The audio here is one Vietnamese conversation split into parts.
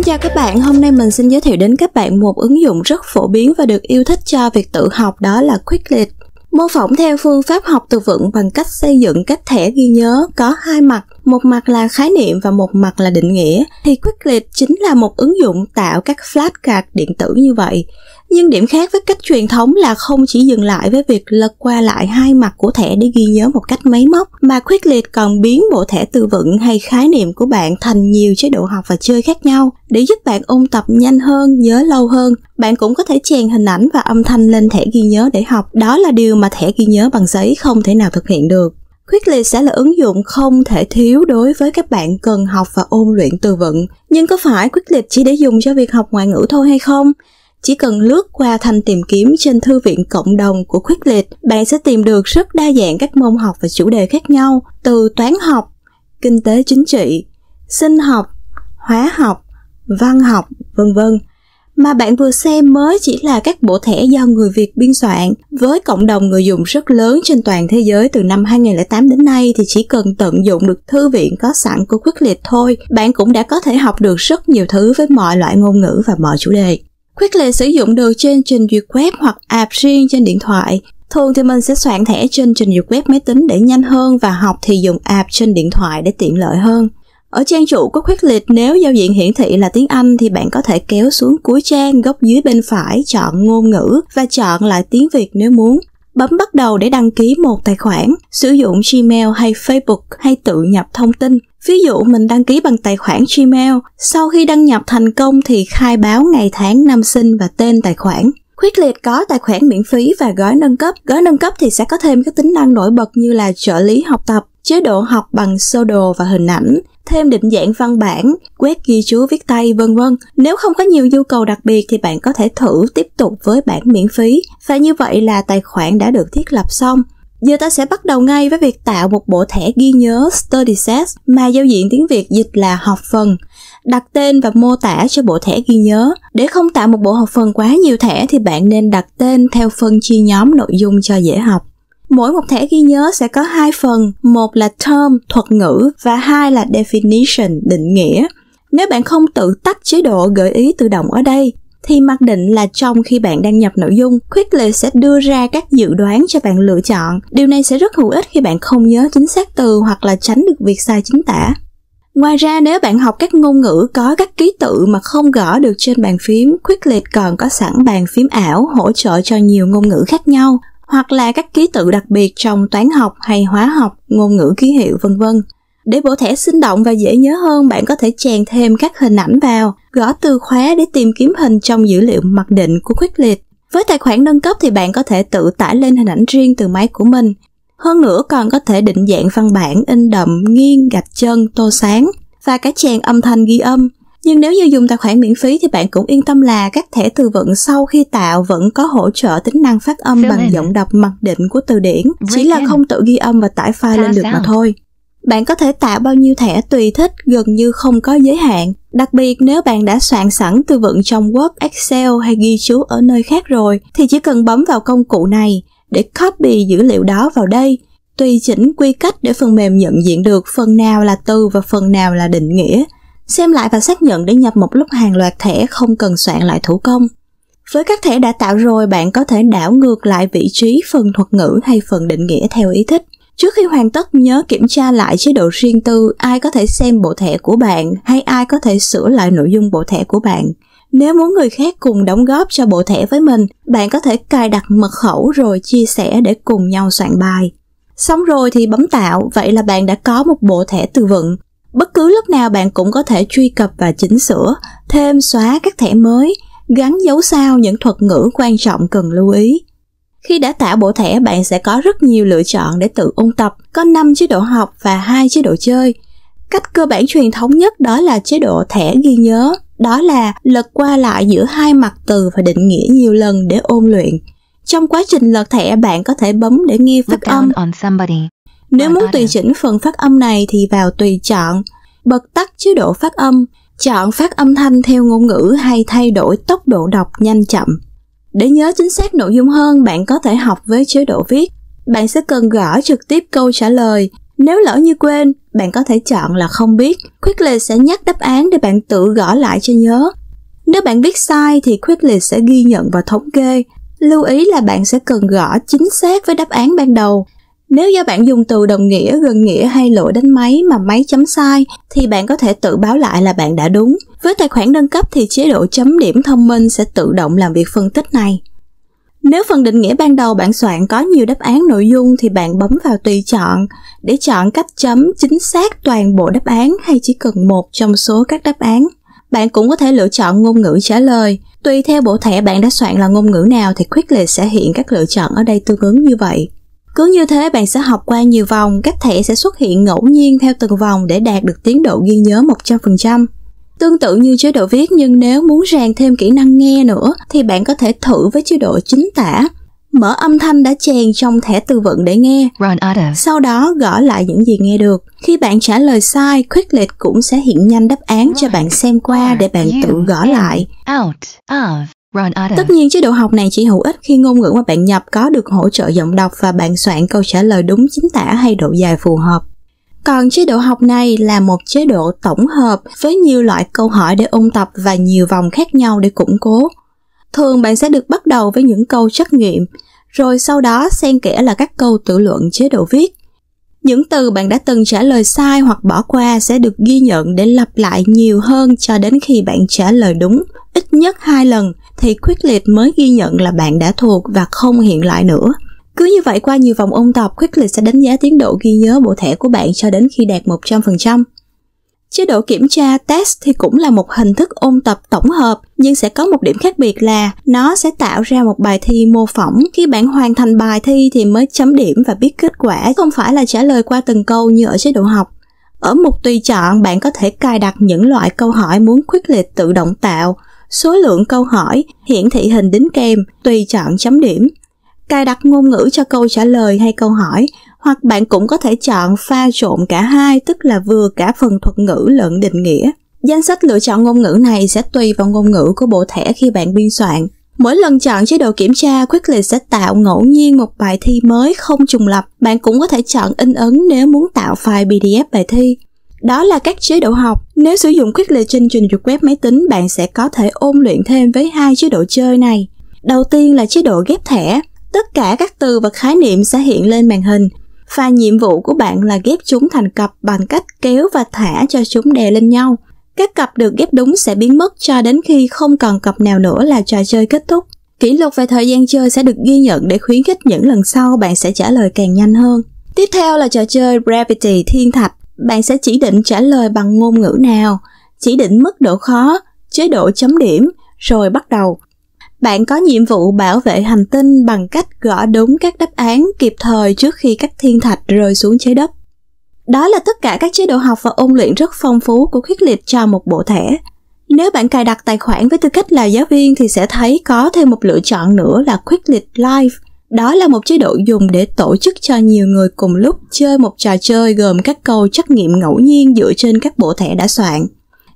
Xin chào các bạn, hôm nay mình xin giới thiệu đến các bạn một ứng dụng rất phổ biến và được yêu thích cho việc tự học, đó là Quizlet. Mô phỏng theo phương pháp học từ vựng bằng cách xây dựng các thẻ ghi nhớ có hai mặt, một mặt là khái niệm và một mặt là định nghĩa, thì Quizlet chính là một ứng dụng tạo các flashcard điện tử như vậy. Nhưng điểm khác với cách truyền thống là không chỉ dừng lại với việc lật qua lại hai mặt của thẻ để ghi nhớ một cách máy móc, mà Quizlet còn biến bộ thẻ từ vựng hay khái niệm của bạn thành nhiều chế độ học và chơi khác nhau để giúp bạn ôn tập nhanh hơn, nhớ lâu hơn. Bạn cũng có thể chèn hình ảnh và âm thanh lên thẻ ghi nhớ để học, đó là điều mà thẻ ghi nhớ bằng giấy không thể nào thực hiện được. Quizlet sẽ là ứng dụng không thể thiếu đối với các bạn cần học và ôn luyện từ vựng. Nhưng có phải Quizlet chỉ để dùng cho việc học ngoại ngữ thôi hay không? Chỉ cần lướt qua thanh tìm kiếm trên thư viện cộng đồng của Quizlet, bạn sẽ tìm được rất đa dạng các môn học và chủ đề khác nhau, từ toán học, kinh tế chính trị, sinh học, hóa học, văn học, vân vân. Mà bạn vừa xem mới chỉ là các bộ thẻ do người Việt biên soạn. Với cộng đồng người dùng rất lớn trên toàn thế giới từ năm 2008 đến nay thì chỉ cần tận dụng được thư viện có sẵn của Quizlet thôi, bạn cũng đã có thể học được rất nhiều thứ với mọi loại ngôn ngữ và mọi chủ đề. Quizlet sử dụng được trên trình duyệt web hoặc app riêng trên điện thoại. Thường thì mình sẽ soạn thẻ trên trình duyệt web máy tính để nhanh hơn, và học thì dùng app trên điện thoại để tiện lợi hơn. Ở trang chủ của Quizlet, nếu giao diện hiển thị là tiếng Anh thì bạn có thể kéo xuống cuối trang góc dưới bên phải, chọn ngôn ngữ và chọn lại tiếng Việt nếu muốn. Bấm bắt đầu để đăng ký một tài khoản, sử dụng Gmail hay Facebook hay tự nhập thông tin. Ví dụ mình đăng ký bằng tài khoản Gmail, sau khi đăng nhập thành công thì khai báo ngày tháng năm sinh và tên tài khoản. Quizlet có tài khoản miễn phí và gói nâng cấp. Gói nâng cấp thì sẽ có thêm các tính năng nổi bật như là trợ lý học tập, chế độ học bằng sơ đồ và hình ảnh, thêm định dạng văn bản, quét ghi chú viết tay, vân vân. Nếu không có nhiều nhu cầu đặc biệt thì bạn có thể thử tiếp tục với bản miễn phí. Và như vậy là tài khoản đã được thiết lập xong. Giờ ta sẽ bắt đầu ngay với việc tạo một bộ thẻ ghi nhớ Study Set mà giao diện tiếng Việt dịch là học phần. Đặt tên và mô tả cho bộ thẻ ghi nhớ. Để không tạo một bộ học phần quá nhiều thẻ thì bạn nên đặt tên theo phân chia nhóm nội dung cho dễ học. Mỗi một thẻ ghi nhớ sẽ có hai phần, một là term, thuật ngữ, và hai là definition, định nghĩa. Nếu bạn không tự tách chế độ gợi ý tự động ở đây, thì mặc định là trong khi bạn đăng nhập nội dung, Quizlet sẽ đưa ra các dự đoán cho bạn lựa chọn. Điều này sẽ rất hữu ích khi bạn không nhớ chính xác từ hoặc là tránh được việc sai chính tả. Ngoài ra, nếu bạn học các ngôn ngữ có các ký tự mà không gõ được trên bàn phím, Quizlet còn có sẵn bàn phím ảo hỗ trợ cho nhiều ngôn ngữ khác nhau, hoặc là các ký tự đặc biệt trong toán học hay hóa học, ngôn ngữ ký hiệu, vân vân. Để bộ thẻ sinh động và dễ nhớ hơn, bạn có thể chèn thêm các hình ảnh vào, gõ từ khóa để tìm kiếm hình trong dữ liệu mặc định của Quizlet. Với tài khoản nâng cấp thì bạn có thể tự tải lên hình ảnh riêng từ máy của mình. Hơn nữa còn có thể định dạng văn bản, in đậm, nghiêng, gạch chân, tô sáng và cả chèn âm thanh ghi âm. Nhưng nếu như dùng tài khoản miễn phí thì bạn cũng yên tâm là các thẻ từ vựng sau khi tạo vẫn có hỗ trợ tính năng phát âm bằng giọng đọc mặc định của từ điển, chỉ là không tự ghi âm và tải file lên được mà thôi. Bạn có thể tạo bao nhiêu thẻ tùy thích, gần như không có giới hạn. Đặc biệt nếu bạn đã soạn sẵn từ vựng trong Word, Excel hay ghi chú ở nơi khác rồi, thì chỉ cần bấm vào công cụ này để copy dữ liệu đó vào đây, tùy chỉnh quy cách để phần mềm nhận diện được phần nào là từ và phần nào là định nghĩa, xem lại và xác nhận để nhập một lúc hàng loạt thẻ không cần soạn lại thủ công. Với các thẻ đã tạo rồi, bạn có thể đảo ngược lại vị trí phần thuật ngữ hay phần định nghĩa theo ý thích. Trước khi hoàn tất, nhớ kiểm tra lại chế độ riêng tư, ai có thể xem bộ thẻ của bạn hay ai có thể sửa lại nội dung bộ thẻ của bạn. Nếu muốn người khác cùng đóng góp cho bộ thẻ với mình, bạn có thể cài đặt mật khẩu rồi chia sẻ để cùng nhau soạn bài. Xong rồi thì bấm tạo, vậy là bạn đã có một bộ thẻ từ vựng. Bất cứ lúc nào bạn cũng có thể truy cập và chỉnh sửa, thêm xóa các thẻ mới, gắn dấu sao những thuật ngữ quan trọng cần lưu ý. Khi đã tạo bộ thẻ, bạn sẽ có rất nhiều lựa chọn để tự ôn tập, có 5 chế độ học và 2 chế độ chơi. Cách cơ bản truyền thống nhất đó là chế độ thẻ ghi nhớ, đó là lật qua lại giữa hai mặt từ và định nghĩa nhiều lần để ôn luyện. Trong quá trình lật thẻ, bạn có thể bấm để nghe phát âm. Nếu muốn tùy chỉnh phần phát âm này thì vào tùy chọn, bật tắt chế độ phát âm, chọn phát âm thanh theo ngôn ngữ hay thay đổi tốc độ đọc nhanh chậm. Để nhớ chính xác nội dung hơn, bạn có thể học với chế độ viết. Bạn sẽ cần gõ trực tiếp câu trả lời. Nếu lỡ như quên, Bạn có thể chọn là không biết. Quizlet sẽ nhắc đáp án để bạn tự gõ lại cho nhớ. Nếu bạn viết sai thì Quizlet sẽ ghi nhận và thống kê. Lưu ý là bạn sẽ cần gõ chính xác với đáp án ban đầu. Nếu do bạn dùng từ đồng nghĩa, gần nghĩa hay lỗi đánh máy mà máy chấm sai thì bạn có thể tự báo lại là bạn đã đúng. Với tài khoản nâng cấp thì chế độ chấm điểm thông minh sẽ tự động làm việc phân tích này. Nếu phần định nghĩa ban đầu bạn soạn có nhiều đáp án nội dung thì bạn bấm vào tùy chọn để chọn cách chấm chính xác toàn bộ đáp án hay chỉ cần một trong số các đáp án. Bạn cũng có thể lựa chọn ngôn ngữ trả lời. Tùy theo bộ thẻ bạn đã soạn là ngôn ngữ nào thì Quizlet sẽ hiện các lựa chọn ở đây tương ứng như vậy. Cứ như thế bạn sẽ học qua nhiều vòng, các thẻ sẽ xuất hiện ngẫu nhiên theo từng vòng để đạt được tiến độ ghi nhớ 100%. Tương tự như chế độ viết, nhưng nếu muốn rèn thêm kỹ năng nghe nữa thì bạn có thể thử với chế độ chính tả. Mở âm thanh đã chèn trong thẻ từ vựng để nghe, sau đó gõ lại những gì nghe được. Khi bạn trả lời sai, Quizlet cũng sẽ hiện nhanh đáp án cho bạn xem qua để bạn tự gõ lại. Tất nhiên chế độ học này chỉ hữu ích khi ngôn ngữ mà bạn nhập có được hỗ trợ giọng đọc và bạn soạn câu trả lời đúng chính tả hay độ dài phù hợp. Còn chế độ học này là một chế độ tổng hợp với nhiều loại câu hỏi để ôn tập và nhiều vòng khác nhau để củng cố. Thường bạn sẽ được bắt đầu với những câu trắc nghiệm, rồi sau đó xen kẽ là các câu tự luận chế độ viết. Những từ bạn đã từng trả lời sai hoặc bỏ qua sẽ được ghi nhận để lặp lại nhiều hơn cho đến khi bạn trả lời đúng ít nhất 2 lần thì Quizlet mới ghi nhận là bạn đã thuộc và không hiện lại nữa. Cứ như vậy qua nhiều vòng ôn tập, Quizlet sẽ đánh giá tiến độ ghi nhớ bộ thẻ của bạn cho đến khi đạt 100%. Chế độ kiểm tra test thì cũng là một hình thức ôn tập tổng hợp, nhưng sẽ có một điểm khác biệt là nó sẽ tạo ra một bài thi mô phỏng. Khi bạn hoàn thành bài thi thì mới chấm điểm và biết kết quả, không phải là trả lời qua từng câu như ở chế độ học. Ở mục tùy chọn, bạn có thể cài đặt những loại câu hỏi muốn Quizlet tự động tạo, số lượng câu hỏi, hiển thị hình đính kèm, tùy chọn chấm điểm, cài đặt ngôn ngữ cho câu trả lời hay câu hỏi, hoặc bạn cũng có thể chọn pha trộn cả hai, tức là vừa cả phần thuật ngữ lẫn định nghĩa. Danh sách lựa chọn ngôn ngữ này sẽ tùy vào ngôn ngữ của bộ thẻ khi bạn biên soạn. Mỗi lần chọn chế độ kiểm tra, Quizlet sẽ tạo ngẫu nhiên một bài thi mới không trùng lặp. Bạn cũng có thể chọn in ấn nếu muốn tạo file PDF bài thi. Đó là các chế độ học. Nếu sử dụng Quizlet trên trình duyệt web máy tính, bạn sẽ có thể ôn luyện thêm với hai chế độ chơi này. Đầu tiên là chế độ ghép thẻ. Tất cả các từ và khái niệm sẽ hiện lên màn hình, và nhiệm vụ của bạn là ghép chúng thành cặp bằng cách kéo và thả cho chúng đè lên nhau. Các cặp được ghép đúng sẽ biến mất cho đến khi không còn cặp nào nữa là trò chơi kết thúc. Kỷ lục về thời gian chơi sẽ được ghi nhận để khuyến khích những lần sau bạn sẽ trả lời càng nhanh hơn. Tiếp theo là trò chơi Gravity Thiên Thạch. Bạn sẽ chỉ định trả lời bằng ngôn ngữ nào, chỉ định mức độ khó, chế độ chấm điểm, rồi bắt đầu. Bạn có nhiệm vụ bảo vệ hành tinh bằng cách gõ đúng các đáp án kịp thời trước khi các thiên thạch rơi xuống trái đất. Đó là tất cả các chế độ học và ôn luyện rất phong phú của Quizlet cho một bộ thẻ. Nếu bạn cài đặt tài khoản với tư cách là giáo viên thì sẽ thấy có thêm một lựa chọn nữa là Quizlet Live. Đó là một chế độ dùng để tổ chức cho nhiều người cùng lúc chơi một trò chơi gồm các câu trắc nghiệm ngẫu nhiên dựa trên các bộ thẻ đã soạn.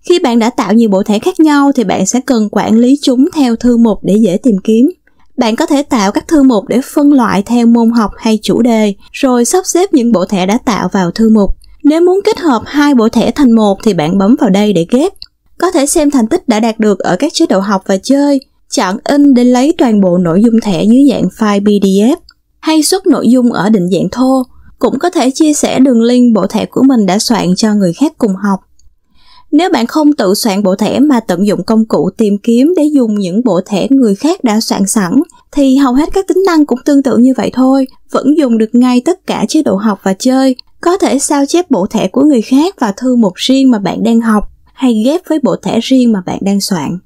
Khi bạn đã tạo nhiều bộ thẻ khác nhau thì bạn sẽ cần quản lý chúng theo thư mục để dễ tìm kiếm. Bạn có thể tạo các thư mục để phân loại theo môn học hay chủ đề, rồi sắp xếp những bộ thẻ đã tạo vào thư mục. Nếu muốn kết hợp hai bộ thẻ thành một thì bạn bấm vào đây để ghép. Có thể xem thành tích đã đạt được ở các chế độ học và chơi, chọn in để lấy toàn bộ nội dung thẻ dưới dạng file PDF, hay xuất nội dung ở định dạng thô. Cũng có thể chia sẻ đường link bộ thẻ của mình đã soạn cho người khác cùng học. Nếu bạn không tự soạn bộ thẻ mà tận dụng công cụ tìm kiếm để dùng những bộ thẻ người khác đã soạn sẵn, thì hầu hết các tính năng cũng tương tự như vậy thôi, vẫn dùng được ngay tất cả chế độ học và chơi. Có thể sao chép bộ thẻ của người khác vào thư mục riêng mà bạn đang học, hay ghép với bộ thẻ riêng mà bạn đang soạn.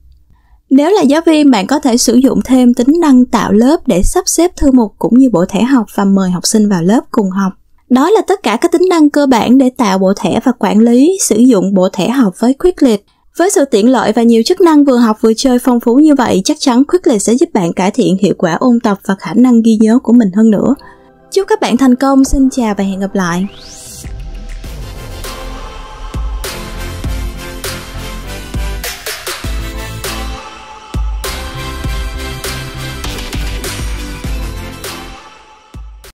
Nếu là giáo viên, bạn có thể sử dụng thêm tính năng tạo lớp để sắp xếp thư mục cũng như bộ thẻ học và mời học sinh vào lớp cùng học. Đó là tất cả các tính năng cơ bản để tạo bộ thẻ và quản lý, sử dụng bộ thẻ học với Quizlet. Với sự tiện lợi và nhiều chức năng vừa học vừa chơi phong phú như vậy, chắc chắn Quizlet sẽ giúp bạn cải thiện hiệu quả ôn tập và khả năng ghi nhớ của mình hơn nữa. Chúc các bạn thành công, xin chào và hẹn gặp lại!